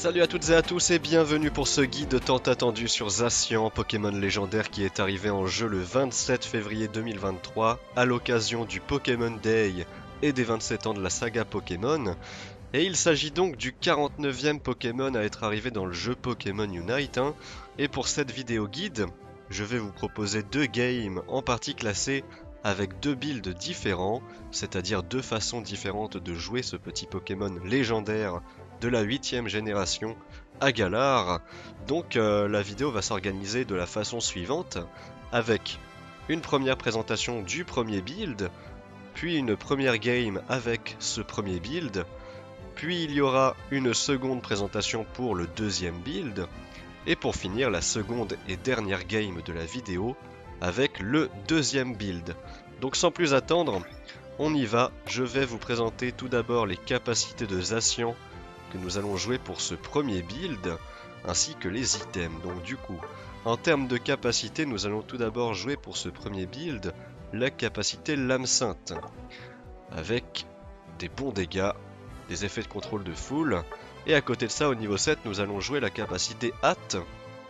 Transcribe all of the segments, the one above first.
Salut à toutes et à tous et bienvenue pour ce guide tant attendu sur Zacian, Pokémon légendaire qui est arrivé en jeu le 27 février 2023 à l'occasion du Pokémon Day et des 27 ans de la saga Pokémon. Et il s'agit donc du 49e Pokémon à être arrivé dans le jeu Pokémon Unite. Et pour cette vidéo guide, je vais vous proposer deux games en partie classés avec deux builds différents, c'est-à-dire deux façons différentes de jouer ce petit Pokémon légendaire de la 8e génération à Galar. Donc la vidéo va s'organiser de la façon suivante, avec une première présentation du premier build, puis une première game avec ce premier build, puis il y aura une seconde présentation pour le deuxième build, et pour finir la seconde et dernière game de la vidéo avec le deuxième build. Donc sans plus attendre, on y va. Je vais vous présenter tout d'abord les capacités de Zacian que nous allons jouer pour ce premier build, ainsi que les items. Donc du coup, en termes de capacité, nous allons tout d'abord jouer pour ce premier build la capacité Lame Sainte, avec des bons dégâts, des effets de contrôle de foule, et à côté de ça, au niveau 7, nous allons jouer la capacité Hâte,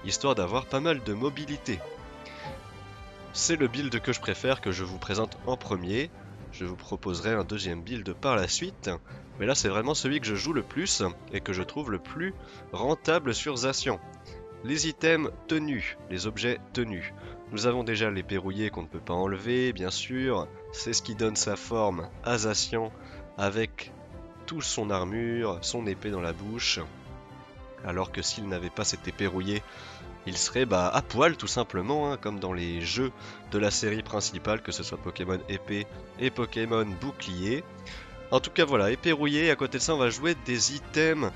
histoire d'avoir pas mal de mobilité. C'est le build que je préfère, que je vous présente en premier. Je vous proposerai un deuxième build par la suite, mais là c'est vraiment celui que je joue le plus et que je trouve le plus rentable sur Zacian. Les items tenus, les objets tenus. Nous avons déjà l'épée rouillée qu'on ne peut pas enlever, bien sûr. C'est ce qui donne sa forme à Zacian avec toute son armure, son épée dans la bouche. Alors que s'il n'avait pas cette épée rouillée, il serait à poil tout simplement, comme dans les jeux de la série principale, que ce soit Pokémon épée et Pokémon bouclier. En tout cas voilà, épée rouillée, à côté de ça on va jouer des items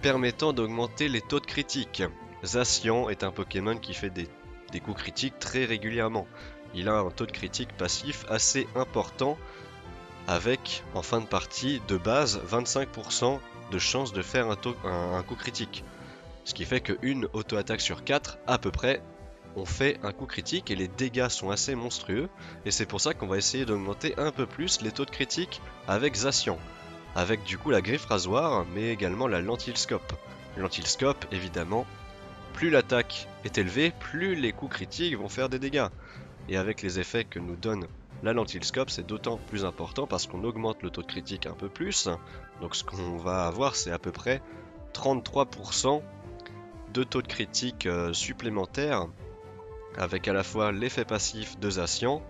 permettant d'augmenter les taux de critique. Zacian est un Pokémon qui fait des coups critiques très régulièrement. Il a un taux de critique passif assez important, avec en fin de partie de base 25% de chance de faire un coup critique. Ce qui fait qu'une auto-attaque sur 4, à peu près, on fait un coup critique et les dégâts sont assez monstrueux. Et c'est pour ça qu'on va essayer d'augmenter un peu plus les taux de critique avec Zacian. Avec du coup la Griffe Rasoir, mais également la Lentilscope. Lentilscope, évidemment, plus l'attaque est élevée, plus les coups critiques vont faire des dégâts. Et avec les effets que nous donne la Lentilscope, c'est d'autant plus important parce qu'on augmente le taux de critique un peu plus. Donc ce qu'on va avoir, c'est à peu près 33% de taux de critique supplémentaires, avec à la fois l'effet passif de Zacian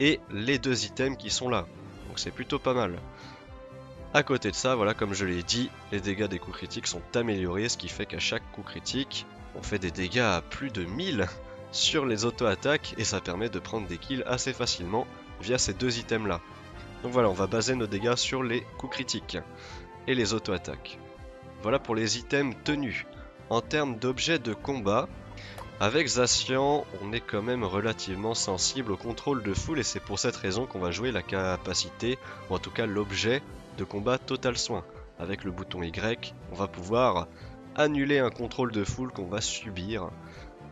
et les deux items qui sont là, donc c'est plutôt pas mal. À côté de ça, voilà, comme je l'ai dit, les dégâts des coups critiques sont améliorés, ce qui fait qu'à chaque coup critique on fait des dégâts à plus de 1000 sur les auto-attaques et ça permet de prendre des kills assez facilement via ces deux items là. Donc voilà, on va baser nos dégâts sur les coups critiques et les auto-attaques. Voilà pour les items tenus. En termes d'objets de combat, avec Zacian, on est quand même relativement sensible au contrôle de foule et c'est pour cette raison qu'on va jouer la capacité, ou en tout cas l'objet de combat Total Soin. Avec le bouton Y, on va pouvoir annuler un contrôle de foule qu'on va subir,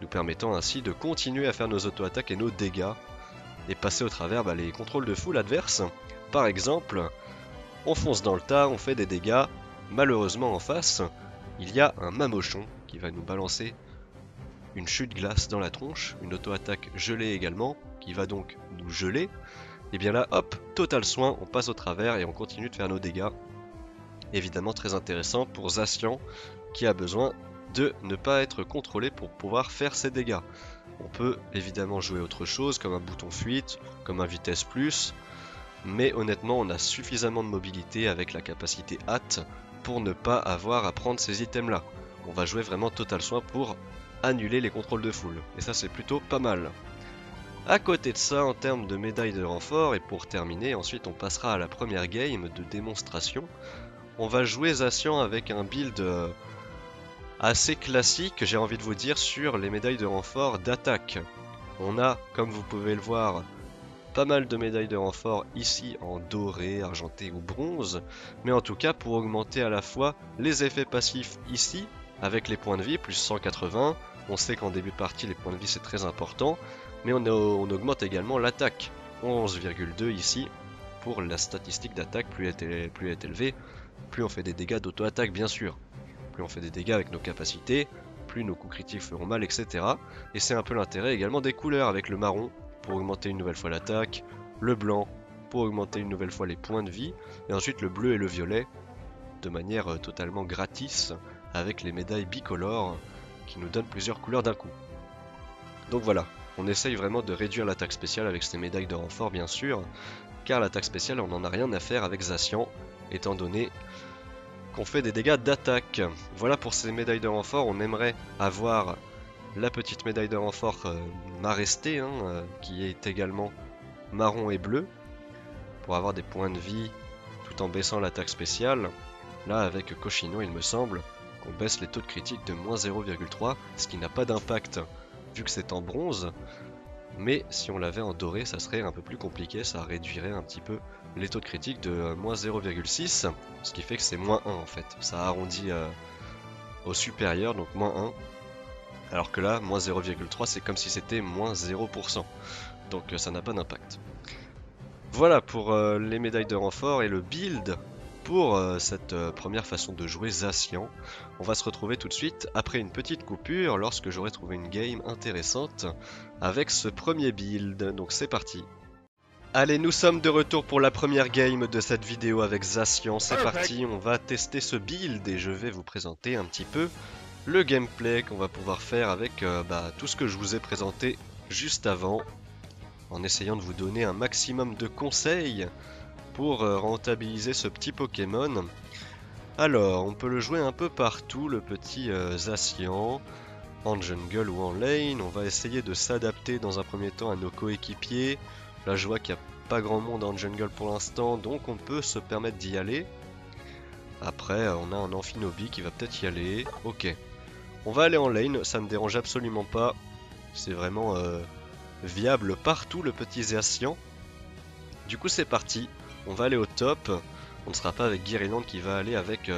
nous permettant ainsi de continuer à faire nos auto-attaques et nos dégâts, et passer au travers les contrôles de foule adverses. Par exemple, on fonce dans le tas, on fait des dégâts, malheureusement en face, il y a un Mamochon qui va nous balancer une chute glace dans la tronche, une auto-attaque gelée également, qui va donc nous geler. Et bien là, hop, Total Soin, on passe au travers et on continue de faire nos dégâts. Évidemment très intéressant pour Zacian, qui a besoin de ne pas être contrôlé pour pouvoir faire ses dégâts. On peut évidemment jouer autre chose, comme un bouton fuite, comme un vitesse plus, mais honnêtement on a suffisamment de mobilité avec la capacité hâte pour ne pas avoir à prendre ces items là. On va jouer vraiment Total Soin pour annuler les contrôles de foule. Et ça c'est plutôt pas mal. À côté de ça, en termes de médailles de renfort, et pour terminer, ensuite on passera à la première game de démonstration. On va jouer Zacian avec un build assez classique, j'ai envie de vous dire, sur les médailles de renfort d'attaque. On a, comme vous pouvez le voir, pas mal de médailles de renfort ici en doré, argenté ou bronze, mais en tout cas pour augmenter à la fois les effets passifs ici avec les points de vie, plus 180, on sait qu'en début de partie les points de vie c'est très important, mais on augmente également l'attaque, 11,2 ici pour la statistique d'attaque, plus elle est élevée, plus on fait des dégâts d'auto-attaque bien sûr. plus on fait des dégâts avec nos capacités, plus nos coups critiques feront mal, etc. Et c'est un peu l'intérêt également des couleurs, avec le marron pour augmenter une nouvelle fois l'attaque, le blanc pour augmenter une nouvelle fois les points de vie, et ensuite le bleu et le violet de manière totalement gratis avec les médailles bicolores qui nous donnent plusieurs couleurs d'un coup. Donc voilà, on essaye vraiment de réduire l'attaque spéciale avec ces médailles de renfort bien sûr, car l'attaque spéciale on n'en a rien à faire avec Zacian, étant donné qu'on fait des dégâts d'attaque. Voilà pour ces médailles de renfort, on aimerait avoir la petite médaille de renfort Maresté, qui est également marron et bleu, pour avoir des points de vie tout en baissant l'attaque spéciale. Là avec Cochino il me semble qu'on baisse les taux de critique de moins 0,3, ce qui n'a pas d'impact vu que c'est en bronze, mais si on l'avait en doré ça serait un peu plus compliqué, ça réduirait un petit peu les taux de critique de moins 0,6, ce qui fait que c'est moins 1 en fait, ça arrondit au supérieur, donc moins 1, alors que là moins 0,3 c'est comme si c'était moins 0%, donc ça n'a pas d'impact. Voilà pour les médailles de renfort et le build pour cette première façon de jouer Zacian. On va se retrouver tout de suite après une petite coupure lorsque j'aurai trouvé une game intéressante avec ce premier build, donc c'est parti. Allez, nous sommes de retour pour la première game de cette vidéo avec Zacian, c'est parti, on va tester ce build et je vais vous présenter un petit peu le gameplay qu'on va pouvoir faire avec tout ce que je vous ai présenté juste avant, en essayant de vous donner un maximum de conseils pour rentabiliser ce petit Pokémon. Alors, on peut le jouer un peu partout, le petit Zacian, en jungle ou en lane. On va essayer de s'adapter dans un premier temps à nos coéquipiers. Là, je vois qu'il n'y a pas grand monde en jungle pour l'instant, donc on peut se permettre d'y aller. Après, on a un Amphinobi qui va peut-être y aller. Ok. On va aller en lane, ça ne me dérange absolument pas. C'est vraiment viable partout, le petit Zacian. Du coup, c'est parti. On va aller au top, on ne sera pas avec Guerriland qui va aller avec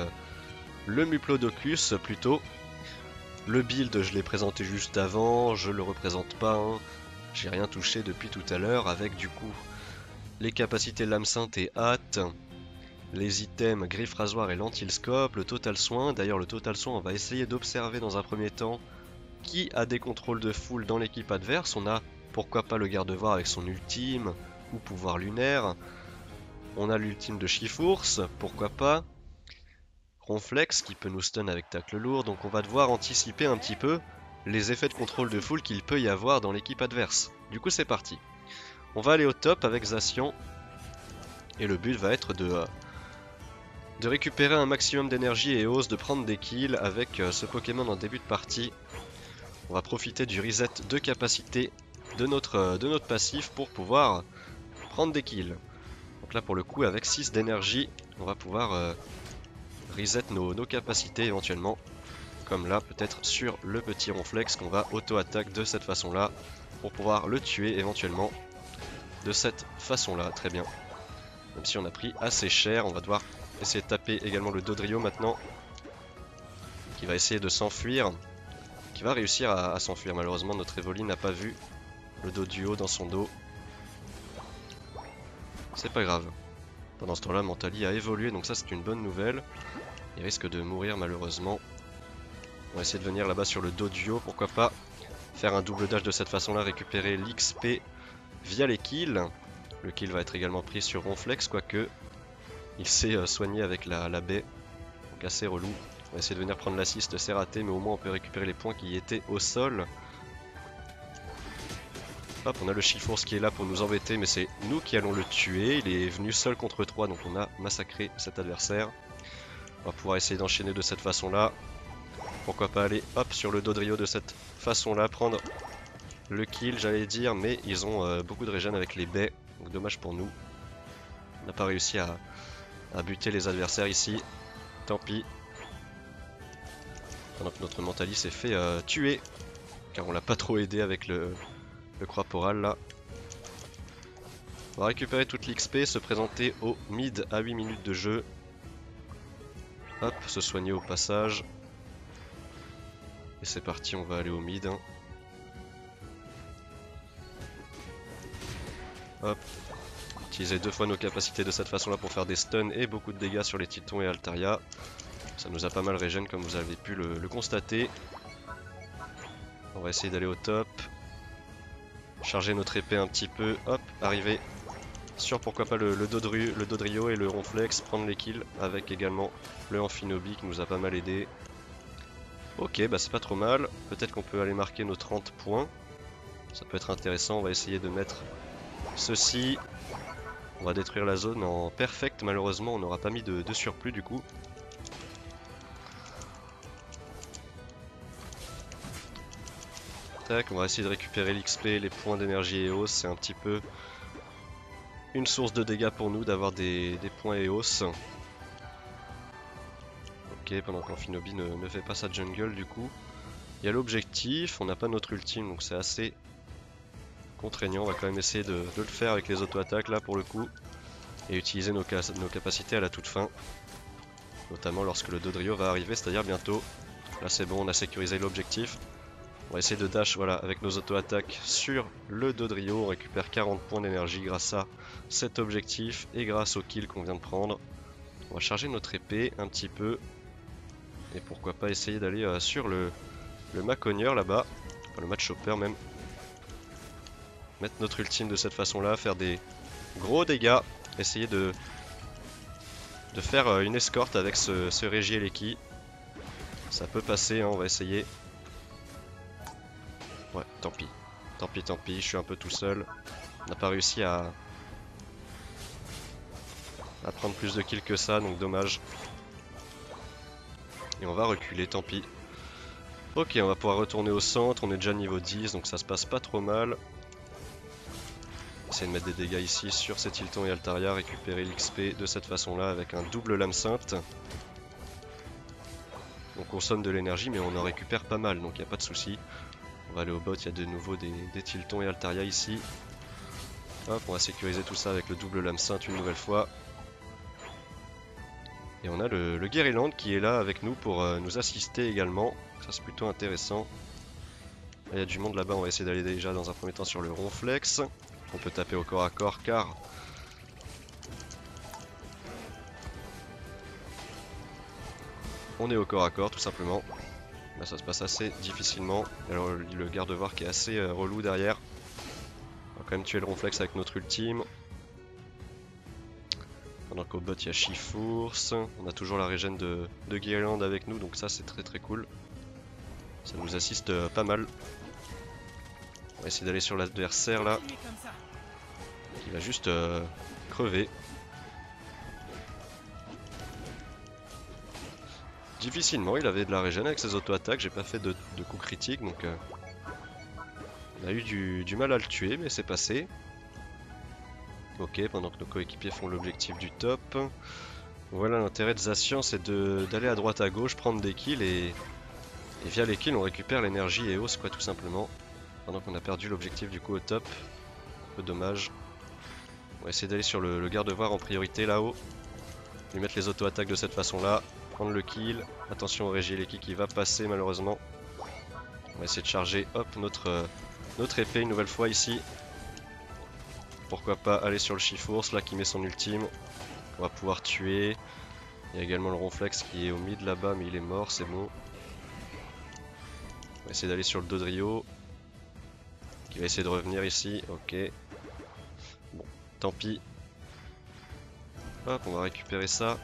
le Muplodocus plutôt. Le build je l'ai présenté juste avant, je le représente pas, j'ai rien touché depuis tout à l'heure, avec du coup les capacités Lame Sainte et Hâte, les items Griffe Rasoir et Lentilscope, le Total Soin. D'ailleurs le Total Soin on va essayer d'observer dans un premier temps qui a des contrôles de foule dans l'équipe adverse. On a pourquoi pas le Gardevoir avec son ultime ou pouvoir lunaire. On a l'ultime de Chiffours, pourquoi pas. Ronflex qui peut nous stun avec tacle lourd, donc on va devoir anticiper un petit peu les effets de contrôle de foule qu'il peut y avoir dans l'équipe adverse. Du coup c'est parti. On va aller au top avec Zacian, et le but va être de récupérer un maximum d'énergie et hausse, de prendre des kills avec ce Pokémon en début de partie. On va profiter du reset de capacité de notre passif pour pouvoir prendre des kills. Donc là pour le coup avec 6 d'énergie on va pouvoir reset nos capacités éventuellement, comme là peut-être sur le petit Ronflex qu'on va auto-attaque de cette façon là pour pouvoir le tuer éventuellement de cette façon là. Très bien, même si on a pris assez cher, on va devoir essayer de taper également le Dodrio maintenant, qui va essayer de s'enfuir, qui va réussir à s'enfuir. Malheureusement notre Evoli n'a pas vu le Dodrio dans son dos. C'est pas grave. Pendant ce temps-là, Mentali a évolué, donc ça c'est une bonne nouvelle. Il risque de mourir malheureusement. On va essayer de venir là-bas sur le Dodrio, pourquoi pas. Faire un double dash de cette façon-là, récupérer l'XP via les kills. Le kill va être également pris sur Ronflex, quoique il s'est soigné avec la baie. Donc assez relou. On va essayer de venir prendre l'assist, c'est raté, mais au moins on peut récupérer les points qui étaient au sol. Hop, on a le Chiffours qui est là pour nous embêter, mais c'est nous qui allons le tuer. Il est venu seul contre 3, donc on a massacré cet adversaire. On va pouvoir essayer d'enchaîner de cette façon là. Pourquoi pas aller hop sur le Dodrio de cette façon là, prendre le kill j'allais dire, mais ils ont beaucoup de régène avec les baies, donc dommage pour nous. On n'a pas réussi à buter les adversaires ici, tant pis. Pendant que notre Mentali s'est fait tuer, car on l'a pas trop aidé avec le croix-poral là. On va récupérer toute l'XP, se présenter au mid à 8 minutes de jeu. Hop, se soigner au passage. Et c'est parti, on va aller au mid. Hop, utiliser 2 fois nos capacités de cette façon là pour faire des stuns et beaucoup de dégâts sur les Tiltons et Altaria. Ça nous a pas mal régène comme vous avez pu le constater. On va essayer d'aller au top. Charger notre épée un petit peu. Hop, arriver sur pourquoi pas le Dodrio et le Ronflex. Prendre les kills avec également le Amphinobi qui nous a pas mal aidé. Ok, bah c'est pas trop mal. Peut-être qu'on peut aller marquer nos 30 points. Ça peut être intéressant. On va essayer de mettre ceci. On va détruire la zone en perfect. Malheureusement, on n'aura pas mis de surplus du coup. Tac, on va essayer de récupérer l'XP, les points d'énergie EOS. C'est un petit peu une source de dégâts pour nous d'avoir des points EOS. Ok, pendant qu'Amphinobi ne fait pas sa jungle du coup. Il y a l'objectif, on n'a pas notre ultime donc c'est assez contraignant. On va quand même essayer de le faire avec les auto-attaques là pour le coup. Et utiliser nos capacités à la toute fin. Notamment lorsque le Dodrio va arriver, c'est-à-dire bientôt. Là c'est bon, on a sécurisé l'objectif. On va essayer de dash voilà, avec nos auto-attaques sur le Dodrio. On récupère 40 points d'énergie grâce à cet objectif et grâce au kill qu'on vient de prendre. On va charger notre épée un petit peu. Et pourquoi pas essayer d'aller sur le Macogneur là-bas, enfin, le match chopper même. Mettre notre ultime de cette façon là, faire des gros dégâts. Essayer de faire une escorte avec ce Régieleki. Ça peut passer, hein, on va essayer. Ouais, tant pis. Tant pis, tant pis, je suis un peu tout seul. On n'a pas réussi à prendre plus de kills que ça, donc dommage. Et on va reculer, tant pis. Ok, on va pouvoir retourner au centre, on est déjà niveau 10, donc ça se passe pas trop mal. Essayer de mettre des dégâts ici sur ces Tiltons et Altaria, récupérer l'XP de cette façon-là avec un double Lame Sainte. On consomme de l'énergie, mais on en récupère pas mal, donc il n'y a pas de souci. On va aller au bot, il y a de nouveau des Tiltons et Altaria ici. Hop, on va sécuriser tout ça avec le double Lame Sainte une nouvelle fois. Et on a le Guerriland qui est là avec nous pour nous assister également. Ça c'est plutôt intéressant. Il y a du monde là-bas, on va essayer d'aller déjà dans un premier temps sur le Ronflex. On peut taper au corps à corps car... on est au corps à corps tout simplement. Là ça se passe assez difficilement. Alors le Gardevoir qui est assez relou derrière. On va quand même tuer le Ronflex avec notre ultime. Pendant qu'au bot il y a Chiffours, on a toujours la régène de Guerriland avec nous, donc ça c'est très très cool. Ça nous assiste pas mal. On va essayer d'aller sur l'adversaire là. Il va juste crever. Difficilement, il avait de la régène avec ses auto-attaques, j'ai pas fait de coups critiques donc... on a eu du mal à le tuer mais c'est passé. Ok, pendant que nos coéquipiers font l'objectif du top. Voilà l'intérêt de Zacian, c'est d'aller à droite à gauche, prendre des kills et via les kills on récupère l'énergie et hausse quoi tout simplement. Pendant qu'on a perdu l'objectif du coup au top. Un peu dommage. On va essayer d'aller sur le Gardevoir en priorité là-haut. Lui mettre les auto-attaques de cette façon là. Prendre le kill. Attention au Régieleki qui va passer malheureusement. On va essayer de charger hop notre épée une nouvelle fois ici. Pourquoi pas aller sur le Chiffours là qui met son ultime. On va pouvoir tuer. Il y a également le Ronflex qui est au mid là-bas mais il est mort, c'est bon. On va essayer d'aller sur le Dodrio. Qui va essayer de revenir ici, ok. Bon, tant pis. Hop, on va récupérer ça.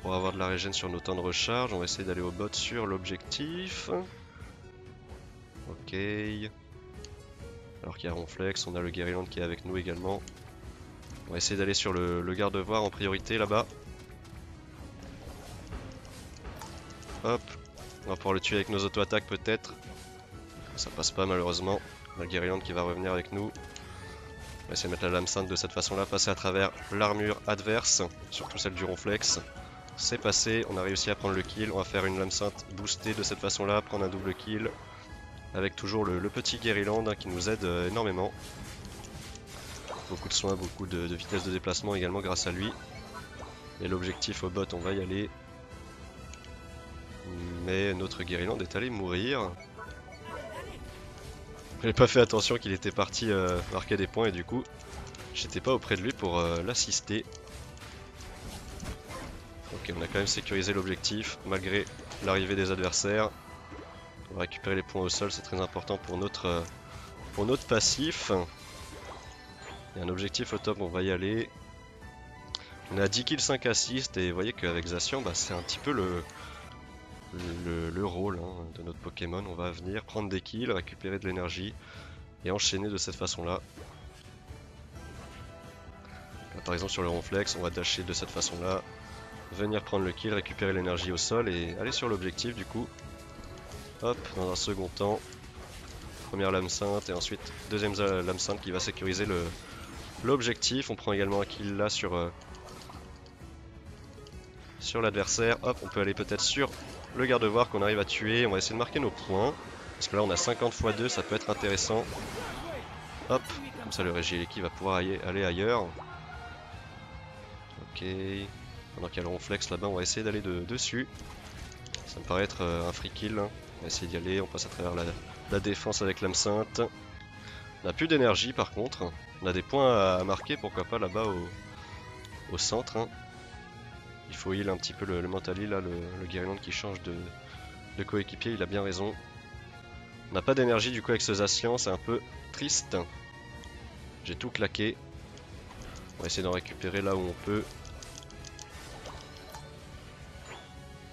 Pour avoir de la régène sur nos temps de recharge, on va essayer d'aller au bot sur l'objectif. Ok. Alors qu'il y a Ronflex, on a le Guerriland qui est avec nous également. On va essayer d'aller sur le Gardevoir en priorité là-bas. Hop, on va pouvoir le tuer avec nos auto-attaques peut-être. Ça passe pas malheureusement. On a le Guerriland qui va revenir avec nous. On va essayer de mettre la Lame Sainte de cette façon là, passer à travers l'armure adverse, surtout celle du Ronflex. C'est passé, on a réussi à prendre le kill. On va faire une Lame Sainte boostée de cette façon là, prendre un double kill. Avec toujours le petit Guerriland hein, qui nous aide énormément. Beaucoup de soins, beaucoup de vitesse de déplacement également grâce à lui. Et l'objectif au bot, on va y aller. Mais notre Guerriland est allé mourir. J'ai pas fait attention qu'il était parti marquer des points et du coup, j'étais pas auprès de lui pour l'assister. Ok, on a quand même sécurisé l'objectif malgré l'arrivée des adversaires. On va récupérer les points au sol, c'est très important pour notre passif. Il y a un objectif au top, on va y aller. On est à 10 kills, 5 assists, et vous voyez qu'avec Zacian, bah, c'est un petit peu le rôle hein, de notre Pokémon. On va venir prendre des kills, récupérer de l'énergie et enchaîner de cette façon là. Là par exemple sur le Ronflex, on va dasher de cette façon là, venir prendre le kill, récupérer l'énergie au sol et aller sur l'objectif du coup. Hop, dans un second temps, première lame sainte et ensuite deuxième lame sainte qui va sécuriser l'objectif. On prend également un kill là sur l'adversaire. Hop, on peut aller peut-être sur le Gardevoir qu'on arrive à tuer. On va essayer de marquer nos points. Parce que là on a 50 × 2, ça peut être intéressant. Hop, comme ça le Régieleki va pouvoir aller ailleurs. Ok, pendant qu'il y a le Ronflex là-bas, on va essayer d'aller dessus. Ça me paraît être un free kill. On va essayer d'y aller, on passe à travers la défense avec l'âme sainte. On n'a plus d'énergie par contre. On a des points à marquer, pourquoi pas là-bas au centre. Il faut heal un petit peu le Mentali, là, le Guerriland qui change de coéquipier, il a bien raison. On n'a pas d'énergie du coup avec ce Zacian, c'est un peu triste. J'ai tout claqué. On va essayer d'en récupérer là où on peut.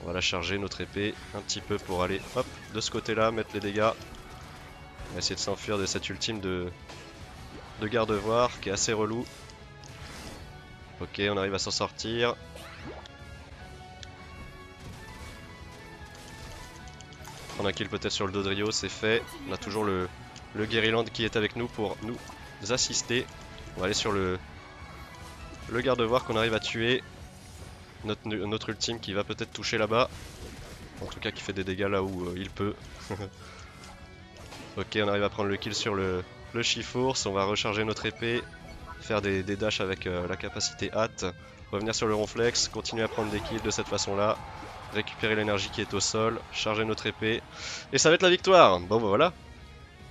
On va la charger notre épée un petit peu pour aller hop de ce côté là, mettre les dégâts. On va essayer de s'enfuir de cette ultime de Gardevoir qui est assez relou. Ok, on arrive à s'en sortir. Prendre un kill peut-être sur le Dodrio, c'est fait. On a toujours le Guerriland qui est avec nous pour nous assister. On va aller sur le Gardevoir qu'on arrive à tuer. Notre ultime qui va peut-être toucher là-bas. En tout cas qui fait des dégâts là où il peut. Ok, on arrive à prendre le kill sur le Chiffours. On va recharger notre épée. Faire des dashs avec la capacité hâte. Revenir sur le Ronflex. Continuer à prendre des kills de cette façon là. Récupérer l'énergie qui est au sol. Charger notre épée. Et ça va être la victoire. Bon bah voilà.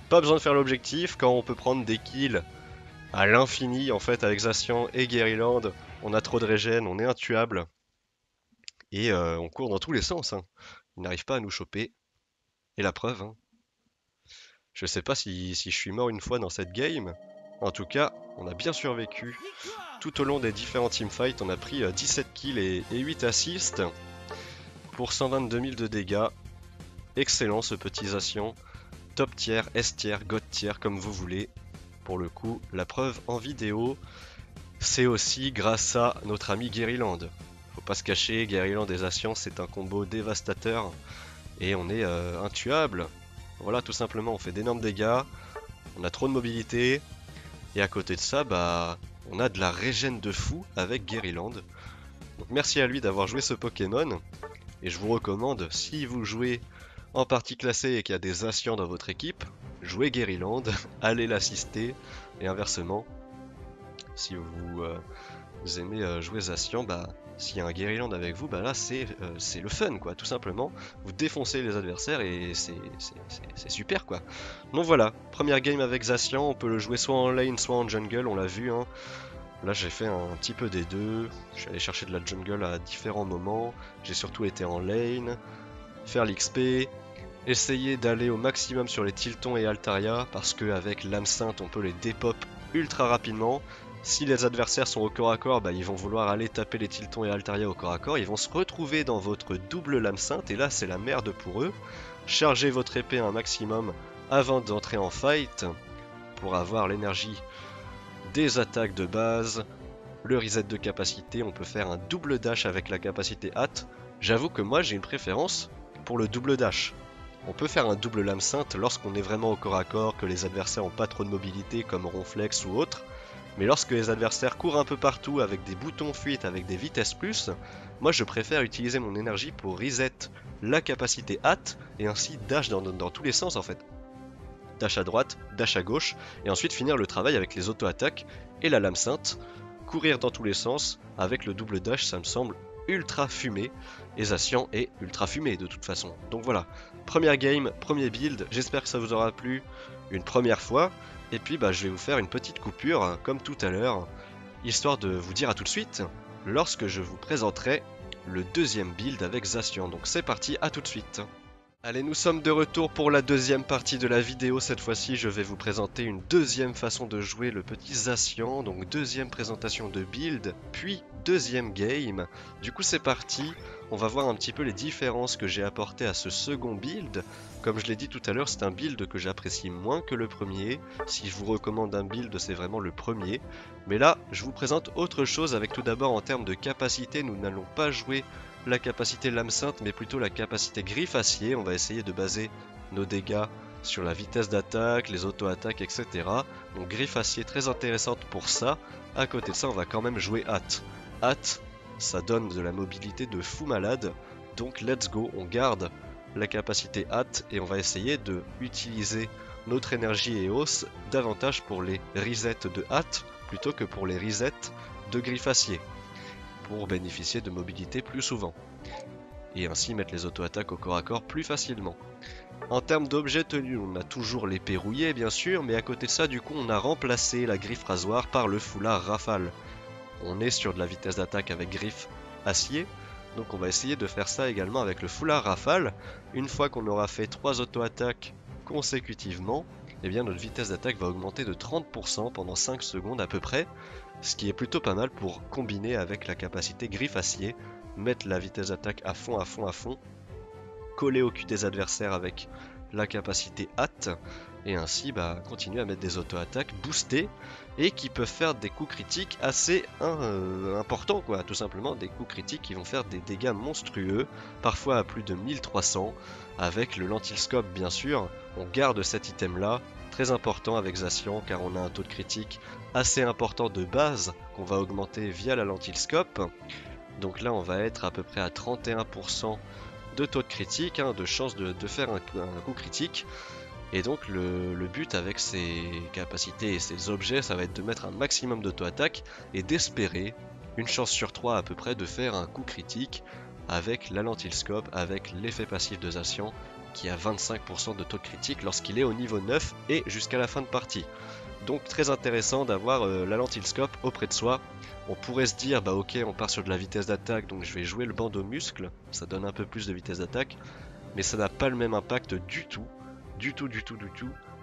Pas besoin de faire l'objectif quand on peut prendre des kills à l'infini en fait avec Zacian et Guerriland. On a trop de régène, on est intuable. Et on court dans tous les sens. Ils n'arrivent pas à nous choper. Et la preuve. Je sais pas si je suis mort une fois dans cette game. En tout cas, on a bien survécu. Tout au long des différents teamfights, on a pris 17 kills et 8 assists. Pour 122 000 de dégâts. Excellent ce petit Zacian. Top tier, S tier, God tier, comme vous voulez. Pour le coup, la preuve en vidéo. C'est aussi grâce à notre ami Guerriland. Faut pas se cacher, Guerriland et Zacian, c'est un combo dévastateur. Et on est intuable. Voilà, tout simplement, on fait d'énormes dégâts. On a trop de mobilité. Et à côté de ça, bah, on a de la régène de fou avec Guerriland. Donc merci à lui d'avoir joué ce Pokémon. Et je vous recommande, si vous jouez en partie classée et qu'il y a des Zacian dans votre équipe, jouez Guerriland, allez l'assister. Et inversement, si vous aimez jouer Zacian, bah, s'il y a un Guerriland avec vous, bah là c'est le fun quoi, tout simplement. Vous défoncez les adversaires et c'est super quoi. Donc voilà, première game avec Zacian, on peut le jouer soit en lane, soit en jungle, on l'a vu. Là j'ai fait un petit peu des deux, je suis allé chercher de la jungle à différents moments, j'ai surtout été en lane, faire l'XP, essayer d'aller au maximum sur les Tiltons et Altaria, parce qu'avec l'âme sainte on peut les dépop ultra rapidement. Si les adversaires sont au corps à corps, bah, ils vont vouloir aller taper les Tiltons et Altaria au corps à corps. Ils vont se retrouver dans votre double lame sainte et là c'est la merde pour eux. Chargez votre épée un maximum avant d'entrer en fight pour avoir l'énergie des attaques de base, le reset de capacité. On peut faire un double dash avec la capacité hâte. J'avoue que moi j'ai une préférence pour le double dash. On peut faire un double lame sainte lorsqu'on est vraiment au corps à corps, que les adversaires n'ont pas trop de mobilité comme Ronflex ou autre. Mais lorsque les adversaires courent un peu partout avec des boutons fuite, avec des vitesses plus, moi je préfère utiliser mon énergie pour reset la capacité hâte et ainsi dash dans tous les sens en fait. Dash à droite, dash à gauche et ensuite finir le travail avec les auto-attaques et la lame sainte. Courir dans tous les sens avec le double dash, ça me semble ultra fumé et Zacian est ultra fumé de toute façon. Donc voilà, première game, premier build, j'espère que ça vous aura plu une première fois. Et puis bah, je vais vous faire une petite coupure, comme tout à l'heure, histoire de vous dire à tout de suite, lorsque je vous présenterai le deuxième build avec Zacian. Donc c'est parti, à tout de suite. Allez, nous sommes de retour pour la deuxième partie de la vidéo. Cette fois-ci, je vais vous présenter une deuxième façon de jouer le petit Zacian. Donc deuxième présentation de build, puis deuxième game. Du coup, c'est parti. On va voir un petit peu les différences que j'ai apportées à ce second build. Comme je l'ai dit tout à l'heure, c'est un build que j'apprécie moins que le premier. Si je vous recommande un build, c'est vraiment le premier. Mais là, je vous présente autre chose avec tout d'abord en termes de capacité. Nous n'allons pas jouer la capacité Lame Sainte, mais plutôt la capacité Griffe Acier. On va essayer de baser nos dégâts sur la vitesse d'attaque, les auto-attaques, etc. Donc Griffe Acier très intéressante pour ça. À côté de ça, on va quand même jouer Hâte. Hâte, ça donne de la mobilité de fou malade, donc let's go, on garde la capacité hâte et on va essayer de utiliser notre énergie et hausse davantage pour les resets de hâte plutôt que pour les resets de Griffe Acier, pour bénéficier de mobilité plus souvent et ainsi mettre les auto-attaques au corps à corps plus facilement. En termes d'objets tenus, on a toujours l'épée rouillée bien sûr, mais à côté de ça, du coup, on a remplacé la Griffe Rasoir par le Foulard Rafale. On est sur de la vitesse d'attaque avec Griffe Acier, donc on va essayer de faire ça également avec le Foulard Rafale. Une fois qu'on aura fait 3 auto-attaques consécutivement, eh bien notre vitesse d'attaque va augmenter de 30% pendant 5 secondes à peu près, ce qui est plutôt pas mal pour combiner avec la capacité Griffe Acier, mettre la vitesse d'attaque à fond, à fond, à fond, coller au cul des adversaires avec la capacité hâte, et ainsi continuer à mettre des auto-attaques boostées et qui peuvent faire des coups critiques assez importants, quoi, tout simplement des coups critiques qui vont faire des dégâts monstrueux, parfois à plus de 1300. Avec le Lentilscope bien sûr, on garde cet item là, très important avec Zacian, car on a un taux de critique assez important de base qu'on va augmenter via la Lentilscope. Donc là on va être à peu près à 31% de taux de critique, hein, de chance de faire un coup critique. Et donc le but avec ces capacités et ces objets, ça va être de mettre un maximum d'auto-attaque et d'espérer une chance sur 3 à peu près de faire un coup critique avec la Lentilscope, avec l'effet passif de Zacian qui a 25% de taux de critique lorsqu'il est au niveau 9 et jusqu'à la fin de partie. Donc très intéressant d'avoir la Lentilscope auprès de soi. On pourrait se dire, bah ok, on part sur de la vitesse d'attaque, donc je vais jouer le bandeau muscle, ça donne un peu plus de vitesse d'attaque, mais ça n'a pas le même impact du tout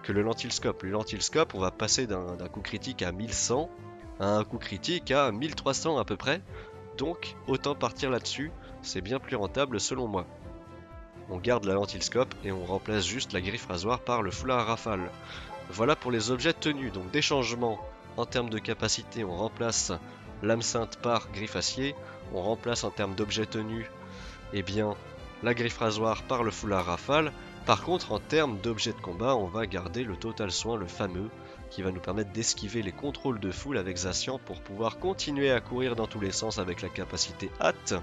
que le Lentilscope. Le Lentilscope, on va passer d'un coup critique à 1100 à un coup critique à 1300 à peu près, donc autant partir là-dessus, c'est bien plus rentable selon moi. On garde la Lentilscope et on remplace juste la Griffe Rasoir par le Foulard Rafale. Voilà pour les objets tenus, donc des changements en termes de capacité, on remplace Lame Sainte par Griffe Acier, on remplace en termes d'objets tenus, eh bien la Griffe Rasoir par le Foulard Rafale. Par contre, en termes d'objets de combat, on va garder le Total Soin, le fameux, qui va nous permettre d'esquiver les contrôles de foule avec Zacian pour pouvoir continuer à courir dans tous les sens avec la capacité hâte,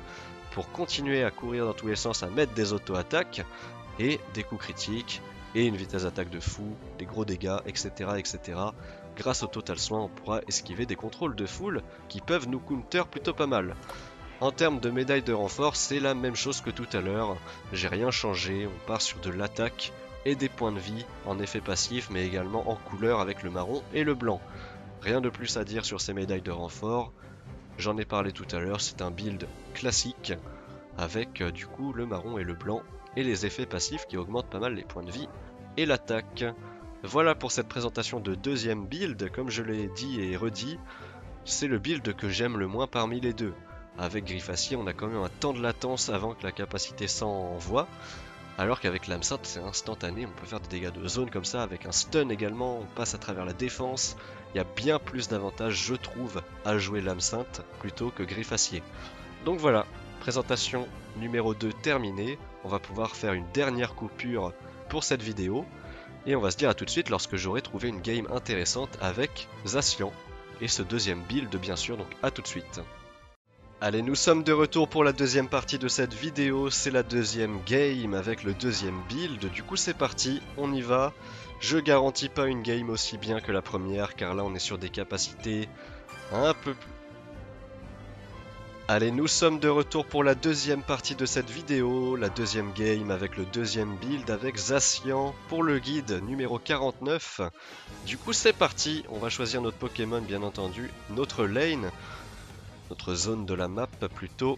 pour continuer à courir dans tous les sens, à mettre des auto-attaques, et des coups critiques, et une vitesse d'attaque de fou, des gros dégâts, etc., etc. Grâce au Total Soin, on pourra esquiver des contrôles de foule qui peuvent nous counter plutôt pas mal. En termes de médaille de renfort, c'est la même chose que tout à l'heure, j'ai rien changé, on part sur de l'attaque et des points de vie en effet passif, mais également en couleur avec le marron et le blanc. Rien de plus à dire sur ces médailles de renfort, j'en ai parlé tout à l'heure, c'est un build classique, avec du coup le marron et le blanc, et les effets passifs qui augmentent pas mal les points de vie et l'attaque. Voilà pour cette présentation de deuxième build, comme je l'ai dit et redit, c'est le build que j'aime le moins parmi les deux. Avec Griffe Acier, on a quand même un temps de latence avant que la capacité s'envoie, alors qu'avec Lame Sainte, c'est instantané, on peut faire des dégâts de zone comme ça, avec un stun également, on passe à travers la défense. Il y a bien plus d'avantages, je trouve, à jouer Lame Sainte plutôt que Griffe Acier. Donc voilà, présentation numéro 2 terminée, on va pouvoir faire une dernière coupure pour cette vidéo, et on va se dire à tout de suite lorsque j'aurai trouvé une game intéressante avec Zacian, et ce deuxième build bien sûr, donc à tout de suite. Allez, nous sommes de retour pour la deuxième partie de cette vidéo, c'est la deuxième game avec le deuxième build, du coup c'est parti, on y va. Je garantis pas une game aussi bien que la première, car là on est sur des capacités un peu plus... Allez, nous sommes de retour pour la deuxième partie de cette vidéo, la deuxième game avec le deuxième build avec Zacian pour le guide numéro 49. Du coup c'est parti, on va choisir notre Pokémon bien entendu, notre lane... notre zone de la map plutôt,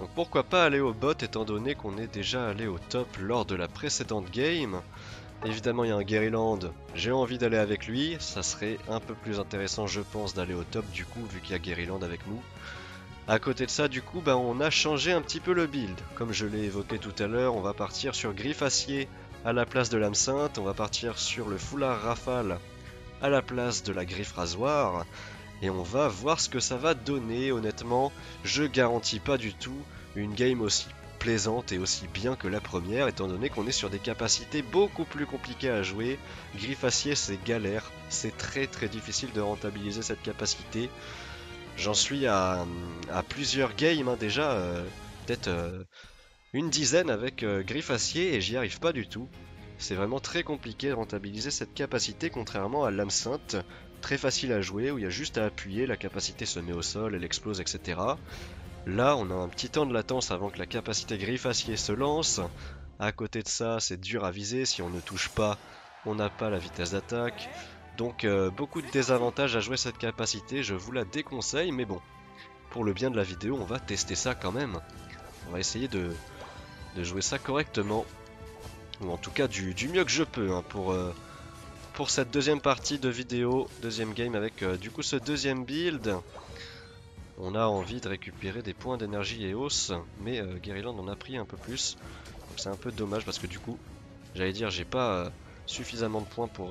Donc pourquoi pas aller au bot étant donné qu'on est déjà allé au top lors de la précédente game. Évidemment il y a un Guerriland, j'ai envie d'aller avec lui, ça serait un peu plus intéressant je pense d'aller au top du coup vu qu'il y a Guerriland avec nous. À côté de ça du coup bah, on a changé un petit peu le build. Comme je l'ai évoqué tout à l'heure, on va partir sur Griffe Acier à la place de Lame Sainte, on va partir sur le Foulard Rafale à la place de la Griffe Rasoir. Et on va voir ce que ça va donner, honnêtement, je garantis pas du tout une game aussi plaisante et aussi bien que la première, étant donné qu'on est sur des capacités beaucoup plus compliquées à jouer. Griffe Acier c'est galère, c'est très très difficile de rentabiliser cette capacité. J'en suis à plusieurs games hein, déjà, peut-être une dizaine avec Griffe Acier et j'y arrive pas du tout. C'est vraiment très compliqué de rentabiliser cette capacité contrairement à Lame Sainte. Très facile à jouer où il y a juste à appuyer, la capacité se met au sol, elle explose etc. Là on a un petit temps de latence avant que la capacité Griffe Acier se lance. À côté de ça c'est dur à viser, si on ne touche pas on n'a pas la vitesse d'attaque. Donc beaucoup de désavantages à jouer cette capacité, je vous la déconseille mais bon. Pour le bien de la vidéo on va tester ça quand même. On va essayer de jouer ça correctement. Ou en tout cas du mieux que je peux hein, pour cette deuxième partie de vidéo, deuxième game avec du coup ce deuxième build. On a envie de récupérer des points d'énergie et hausse, mais Guerriland en a pris un peu plus. Donc c'est un peu dommage parce que du coup, j'allais dire j'ai pas suffisamment de points pour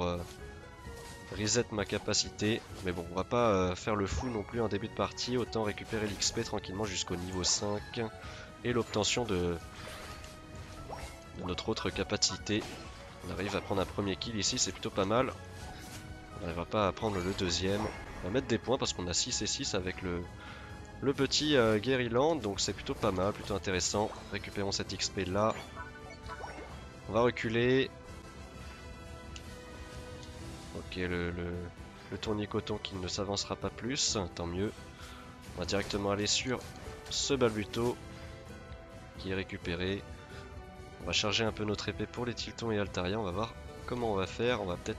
reset ma capacité. Mais bon, on va pas faire le fou non plus en début de partie, autant récupérer l'XP tranquillement jusqu'au niveau 5 et l'obtention de notre autre capacité. On arrive à prendre un premier kill ici, c'est plutôt pas mal. On n'arrivera pas à prendre le deuxième. On va mettre des points parce qu'on a 6 et 6 avec le petit Guerriland. Donc c'est plutôt pas mal, plutôt intéressant. Récupérons cet XP là. On va reculer. Ok, le tournicoton qui ne s'avancera pas plus, tant mieux. On va directement aller sur ce Balbuto qui est récupéré. On va charger un peu notre épée pour les Tiltons et Altaria, on va voir comment on va faire. On va peut-être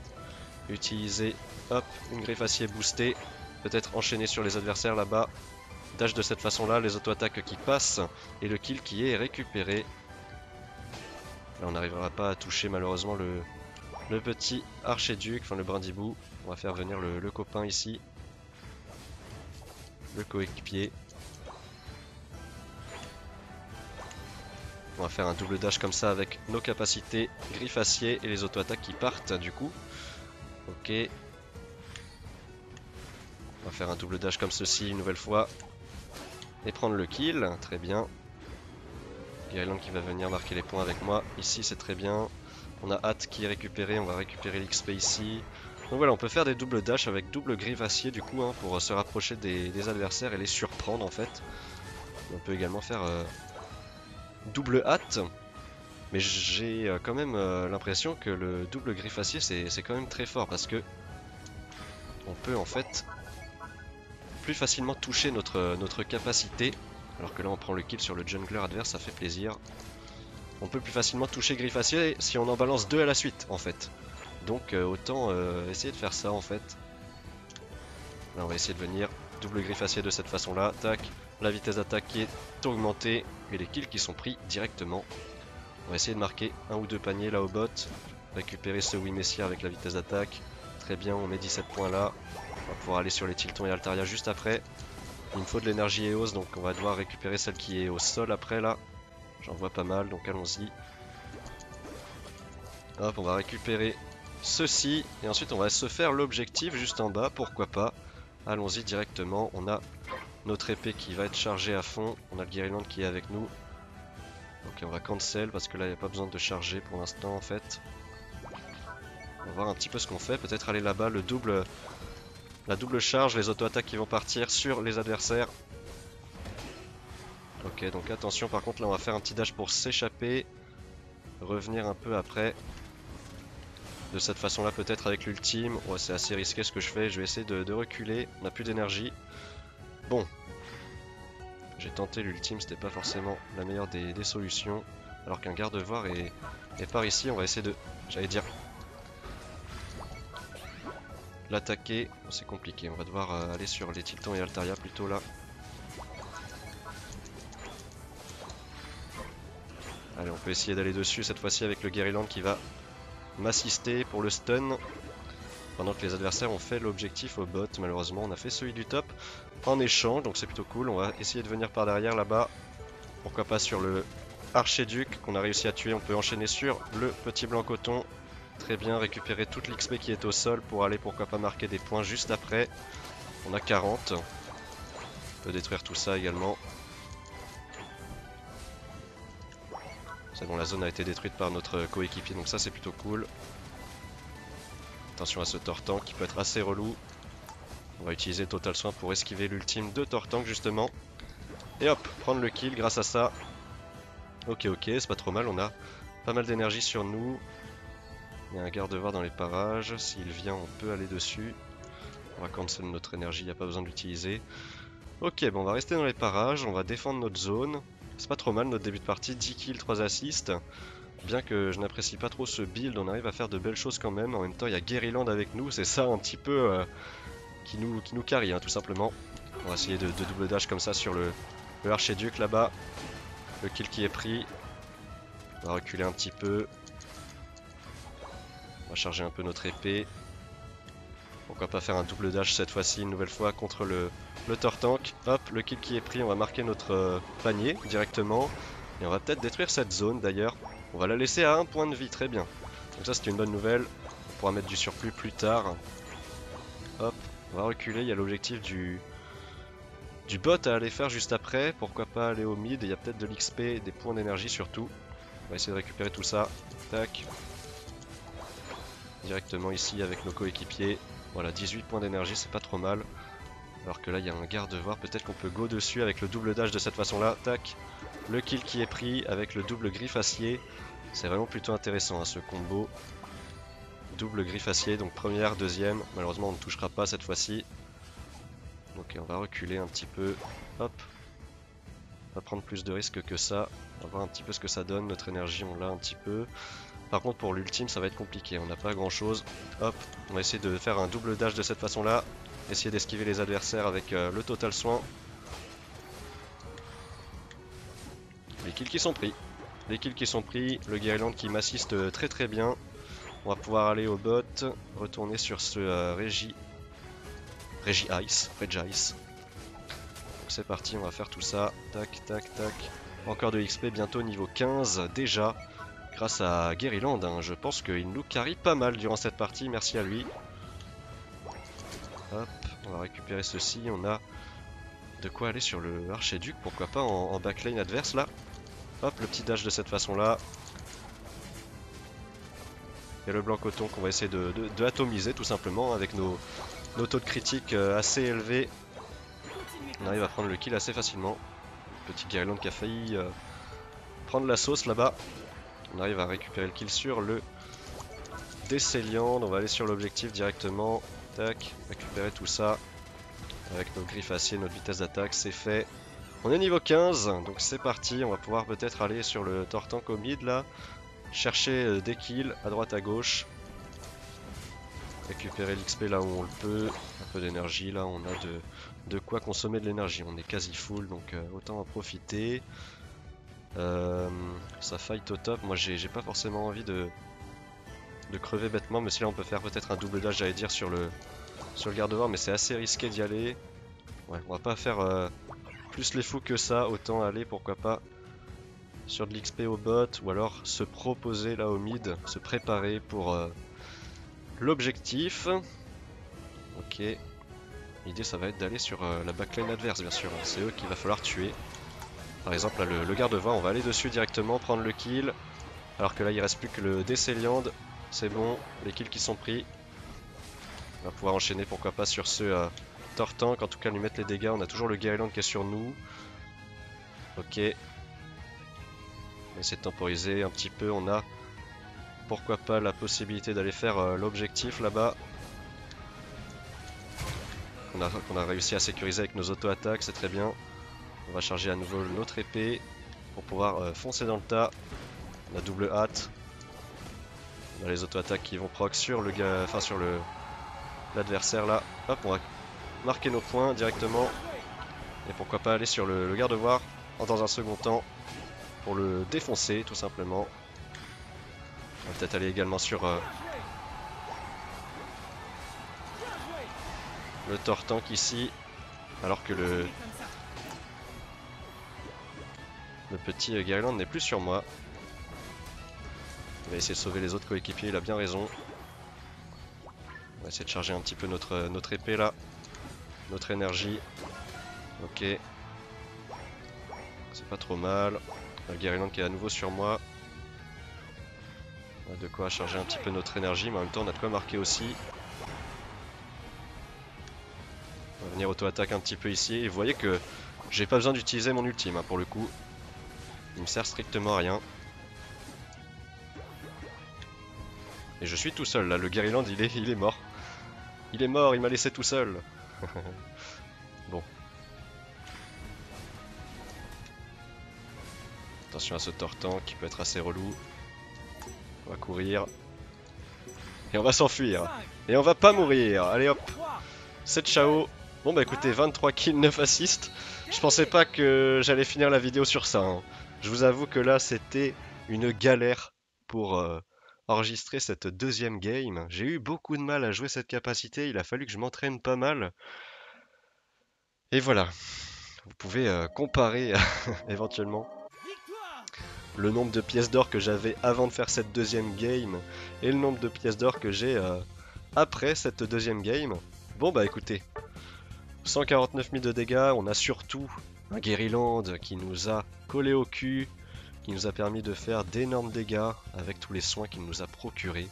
utiliser hop, une Griffe Acier boostée, peut-être enchaîner sur les adversaires là-bas. Dash de cette façon-là, les auto-attaques qui passent et le kill qui est récupéré. Là on n'arrivera pas à toucher malheureusement le petit Archéduc, enfin le Brindibou. On va faire venir le copain ici, le coéquipier. On va faire un double dash comme ça avec nos capacités Griffe Acier et les auto-attaques qui partent du coup. Ok. On va faire un double dash comme ceci une nouvelle fois. Et prendre le kill, très bien. Guerriland qui va venir marquer les points avec moi. Ici c'est très bien. On a hâte qui est récupéré, on va récupérer l'XP ici. Donc voilà, on peut faire des doubles dash avec double Griffe Acier du coup hein, pour se rapprocher des adversaires et les surprendre en fait. On peut également faire... double hâte, mais j'ai quand même l'impression que le double Griffe Acier c'est quand même très fort parce que on peut en fait plus facilement toucher notre capacité, alors que là on prend le kill sur le jungler adverse, ça fait plaisir. On peut plus facilement toucher Griffe Acier si on en balance deux à la suite en fait, donc autant essayer de faire ça en fait. Là on va essayer de venir double Griffe Acier de cette façon là, tac. La vitesse d'attaque qui est augmentée et les kills qui sont pris directement. On va essayer de marquer un ou deux paniers là au bot. Récupérer ce Ouimessia avec la vitesse d'attaque. Très bien, on met 17 points là. On va pouvoir aller sur les Tiltons et Altaria juste après. Il me faut de l'énergie Eos, donc on va devoir récupérer celle qui est au sol après là. J'en vois pas mal, donc allons-y. Hop, on va récupérer ceci. Et ensuite on va se faire l'objectif juste en bas, pourquoi pas. Allons-y directement, on a... notre épée qui va être chargée à fond. On a le Guerriland qui est avec nous. Ok, on va cancel parce que là il n'y a pas besoin de charger pour l'instant en fait. On va voir un petit peu ce qu'on fait. Peut-être aller là-bas, la double charge, les auto-attaques qui vont partir sur les adversaires. Ok, donc attention par contre là on va faire un petit dash pour s'échapper. Revenir un peu après. De cette façon là peut-être avec l'ultime. Ouais, c'est assez risqué ce que je fais. Je vais essayer de reculer. On n'a plus d'énergie. Bon, j'ai tenté l'ultime, c'était pas forcément la meilleure des solutions. Alors qu'un Gardevoir est par ici, on va essayer de, j'allais dire, l'attaquer. Bon, c'est compliqué, on va devoir aller sur les Tiltons et Altaria plutôt là. Allez, on peut essayer d'aller dessus cette fois-ci avec le Guerriland qui va m'assister pour le stun. Pendant que les adversaires ont fait l'objectif au bot, malheureusement on a fait celui du top en échange, donc c'est plutôt cool. On va essayer de venir par derrière là-bas, pourquoi pas sur le Archéduc qu'on a réussi à tuer. On peut enchaîner sur le petit Blanc Coton, très bien, récupérer toute l'XP qui est au sol pour aller pourquoi pas marquer des points juste après. On a 40, on peut détruire tout ça également. C'est bon, la zone a été détruite par notre coéquipier, donc ça c'est plutôt cool. Attention à ce Tortank qui peut être assez relou. On va utiliser le Total Soin pour esquiver l'ultime de Tortank justement. Et hop, prendre le kill grâce à ça. Ok, c'est pas trop mal, on a pas mal d'énergie sur nous. Il y a un Gardevoir dans les parages, s'il vient on peut aller dessus. On va cancel notre énergie, il n'y a pas besoin de l'utiliser. Ok, bon, on va rester dans les parages, on va défendre notre zone. C'est pas trop mal notre début de partie, 10 kills, 3 assists. Bien que je n'apprécie pas trop ce build, on arrive à faire de belles choses quand même. En même temps, il y a Guerriland avec nous, c'est ça un petit peu qui nous carry, hein, tout simplement. On va essayer de double dash comme ça sur le Archéduc là-bas. Le kill qui est pris. On va reculer un petit peu. On va charger un peu notre épée. Pourquoi pas faire un double dash cette fois-ci, une nouvelle fois contre le Tortank. Hop, le kill qui est pris, on va marquer notre panier directement. Et on va peut-être détruire cette zone d'ailleurs. On va la laisser à 1 point de vie, très bien. Donc ça c'est une bonne nouvelle, on pourra mettre du surplus plus tard. Hop, on va reculer, il y a l'objectif du bot à aller faire juste après. Pourquoi pas aller au mid, il y a peut-être de l'XP, des points d'énergie surtout. On va essayer de récupérer tout ça, tac. Directement ici avec nos coéquipiers. Voilà, 18 points d'énergie, c'est pas trop mal. Alors que là il y a un Gardevoir, peut-être qu'on peut go dessus avec le double dash de cette façon là, tac. Le kill qui est pris avec le double Griffe Acier, c'est vraiment plutôt intéressant hein, ce combo. Double Griffe Acier, donc première, deuxième, malheureusement on ne touchera pas cette fois-ci. Donc on va reculer un petit peu, hop. On va prendre plus de risques que ça, on va voir un petit peu ce que ça donne, notre énergie on l'a un petit peu. Par contre pour l'ultime ça va être compliqué, on n'a pas grand chose. Hop, on va essayer de faire un double dash de cette façon là, essayer d'esquiver les adversaires avec le Total Soin. Les kills qui sont pris, le Guerriland qui m'assiste très bien. On va pouvoir aller au bot, retourner sur ce Régice. Donc c'est parti, on va faire tout ça, tac. Encore de XP, bientôt niveau 15 déjà, grâce à Guerriland, hein. Je pense qu'il nous carry pas mal durant cette partie, merci à lui. Hop, on va récupérer ceci, on a de quoi aller sur le Archéduc, pourquoi pas en backlane adverse là. Hop, le petit dash de cette façon là. Et le Blanc Coton qu'on va essayer de atomiser tout simplement avec nos taux de critique assez élevés. On arrive à prendre le kill assez facilement. Petit Guerriland qui a failli prendre la sauce là-bas. On arrive à récupérer le kill sur le Décéliand. On va aller sur l'objectif directement. Tac, récupérer tout ça. Avec nos Griffes Acier, notre vitesse d'attaque, c'est fait. On est niveau 15, donc c'est parti. On va pouvoir peut-être aller sur le Tortank au mid là. Chercher des kills à droite à gauche. Récupérer l'XP là où on le peut. Un peu d'énergie là, on a de quoi consommer de l'énergie. On est quasi full donc autant en profiter. Ça fight au top. Moi j'ai pas forcément envie de crever bêtement. Mais si là on peut faire peut-être un double dash, j'allais dire, sur le Gardevoir, mais c'est assez risqué d'y aller. Ouais, on va pas faire plus les fous que ça, autant aller pourquoi pas sur de l'XP au bot, ou alors se proposer là au mid, se préparer pour l'objectif. Ok, l'idée ça va être d'aller sur la backlane adverse bien sûr, c'est eux qu'il va falloir tuer. Par exemple là, le Gardevoir, on va aller dessus directement, prendre le kill, alors que là il reste plus que le Décéliand, c'est bon, les kills qui sont pris. On va pouvoir enchaîner pourquoi pas sur ce Tortank, en tout cas lui mettre les dégâts. On a toujours le Guerriland qui est sur nous. Ok, on va essayer de temporiser un petit peu. On a pourquoi pas la possibilité d'aller faire l'objectif là-bas. On a réussi à sécuriser avec nos auto-attaques, c'est très bien. On va charger à nouveau notre épée pour pouvoir foncer dans le tas. On a double hâte. On a les auto-attaques qui vont proc sur le gars, enfin sur le l'adversaire là. Hop, on va marquer nos points directement et pourquoi pas aller sur le Gardevoir dans un second temps. pour le défoncer tout simplement. On va peut-être aller également sur le Tortank ici, alors que le petit Guerriland n'est plus sur moi. Il va essayer de sauver les autres coéquipiers, il a bien raison. On va essayer de charger un petit peu notre épée là, notre énergie. Ok, c'est pas trop mal. Le Guerriland qui est à nouveau sur moi. On a de quoi charger un petit peu notre énergie, mais en même temps on a de quoi marquer aussi. On va venir auto-attaque un petit peu ici. Et vous voyez que j'ai pas besoin d'utiliser mon ultime hein, pour le coup. Il me sert strictement à rien. Et je suis tout seul là, le Guerriland il est mort. Il est mort, il m'a laissé tout seul. Bon. Attention à ce Tortank qui peut être assez relou. On va courir. Et on va s'enfuir. Et on va pas mourir. Allez hop. C'est ciao. Bon bah écoutez, 23 kills, 9 assists. Je pensais pas que j'allais finir la vidéo sur ça. Hein. Je vous avoue que là c'était une galère pour... enregistrer cette deuxième game. J'ai eu beaucoup de mal à jouer cette capacité, il a fallu que je m'entraîne pas mal. Et voilà, vous pouvez comparer éventuellement le nombre de pièces d'or que j'avais avant de faire cette deuxième game et le nombre de pièces d'or que j'ai après cette deuxième game. Bon bah écoutez, 149 000 de dégâts, on a surtout un Guerriland qui nous a collé au cul. Qui nous a permis de faire d'énormes dégâts avec tous les soins qu'il nous a procurés.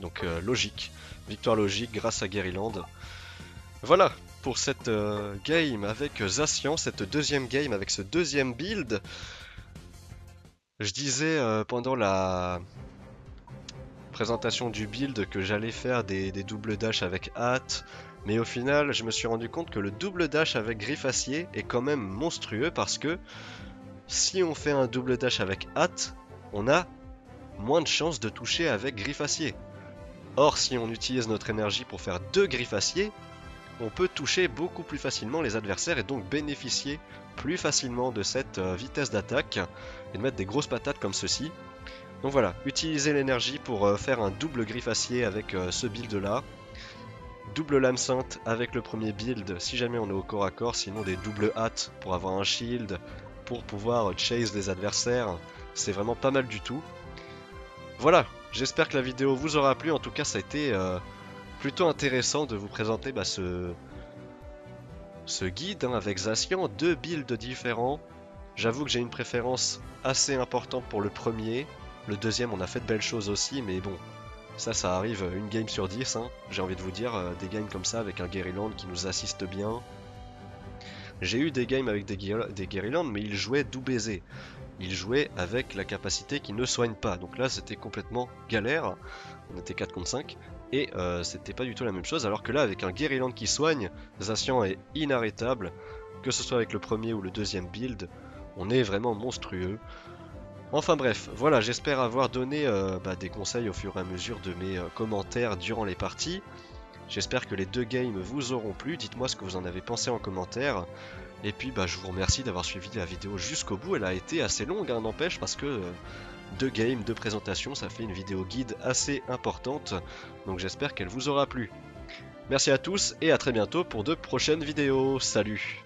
Donc logique, victoire logique grâce à Guerriland. Voilà pour cette game avec Zacian, cette deuxième game avec ce deuxième build. Je disais pendant la présentation du build que j'allais faire des doubles dash avec hâte. Mais au final je me suis rendu compte que le double dash avec Griffe Acier est quand même monstrueux parce que si on fait un double dash avec hâte, on a moins de chances de toucher avec Griffe Acier. Or, si on utilise notre énergie pour faire deux Griffes Acier, on peut toucher beaucoup plus facilement les adversaires et donc bénéficier plus facilement de cette vitesse d'attaque et de mettre des grosses patates comme ceci. Donc voilà, utilisez l'énergie pour faire un double Griffe Acier avec ce build là. Double Lame Sainte avec le premier build si jamais on est au corps à corps, sinon des doubles hâte pour avoir un shield, pour pouvoir chase les adversaires, c'est vraiment pas mal du tout. Voilà, j'espère que la vidéo vous aura plu, en tout cas ça a été plutôt intéressant de vous présenter bah, ce guide hein, avec Zacian, deux builds différents. J'avoue que j'ai une préférence assez importante pour le premier, le deuxième on a fait de belles choses aussi, mais bon, ça arrive une game sur 10, hein, j'ai envie de vous dire, des games comme ça avec un Guerriland qui nous assiste bien. J'ai eu des games avec des Guerriland, mais ils jouaient doux baiser. Ils jouaient avec la capacité qui ne soigne pas. Donc là, c'était complètement galère. On était 4 contre 5. Et c'était pas du tout la même chose. Alors que là, avec un Guerriland qui soigne, Zacian est inarrêtable. Que ce soit avec le premier ou le deuxième build, on est vraiment monstrueux. Enfin bref, voilà, j'espère avoir donné des conseils au fur et à mesure de mes commentaires durant les parties. J'espère que les deux games vous auront plu, dites-moi ce que vous en avez pensé en commentaire. Et puis bah, je vous remercie d'avoir suivi la vidéo jusqu'au bout, elle a été assez longue, hein, n'empêche, parce que deux games, deux présentations, ça fait une vidéo guide assez importante. Donc j'espère qu'elle vous aura plu. Merci à tous et à très bientôt pour de prochaines vidéos, salut!